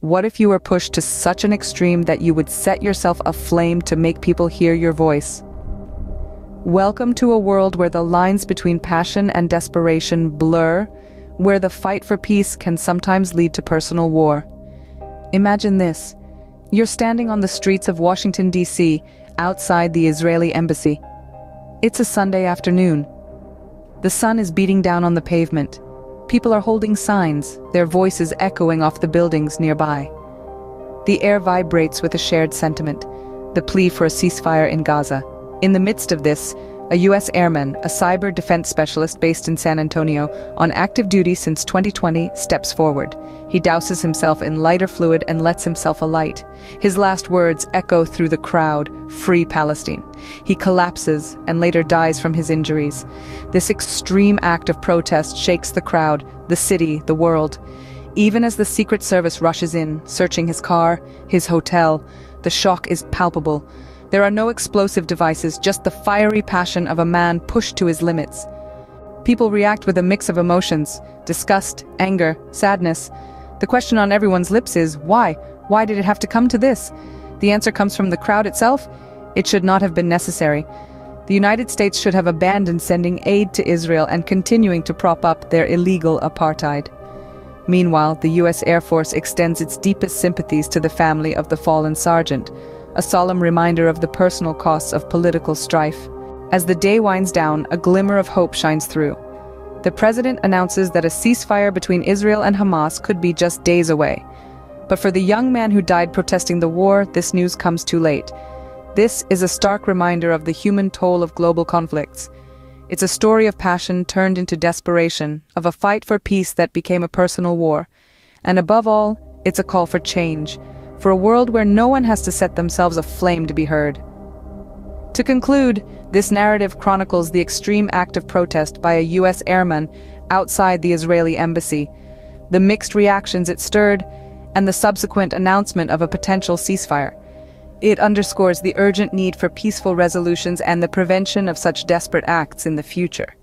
What if you were pushed to such an extreme that you would set yourself aflame to make people hear your voice? Welcome to a world where the lines between passion and desperation blur, where the fight for peace can sometimes lead to personal war. Imagine this. You're standing on the streets of Washington, DC, outside the Israeli embassy. It's a Sunday afternoon. The sun is beating down on the pavement. People are holding signs, their voices echoing off the buildings nearby. The air vibrates with a shared sentiment, the plea for a ceasefire in Gaza. In the midst of this, a U.S. airman, a cyber defense specialist based in San Antonio, on active duty since 2020, steps forward. He douses himself in lighter fluid and lets himself alight. His last words echo through the crowd, "Free Palestine." He collapses and later dies from his injuries. This extreme act of protest shakes the crowd, the city, the world. Even as the Secret Service rushes in, searching his car, his hotel, the shock is palpable. There are no explosive devices, just the fiery passion of a man pushed to his limits. People react with a mix of emotions: disgust, anger, sadness. The question on everyone's lips is, why? Why did it have to come to this? The answer comes from the crowd itself. It should not have been necessary. The United States should have abandoned sending aid to Israel and continuing to prop up their illegal apartheid. Meanwhile, the U.S. Air Force extends its deepest sympathies to the family of the fallen sergeant, a solemn reminder of the personal costs of political strife. As the day winds down, a glimmer of hope shines through. The president announces that a ceasefire between Israel and Hamas could be just days away. But for the young man who died protesting the war, this news comes too late. This is a stark reminder of the human toll of global conflicts. It's a story of passion turned into desperation, of a fight for peace that became a personal war. And above all, it's a call for change, for a world where no one has to set themselves aflame to be heard. To conclude, this narrative chronicles the extreme act of protest by a U.S. airman outside the Israeli embassy, the mixed reactions it stirred, and the subsequent announcement of a potential ceasefire. It underscores the urgent need for peaceful resolutions and the prevention of such desperate acts in the future.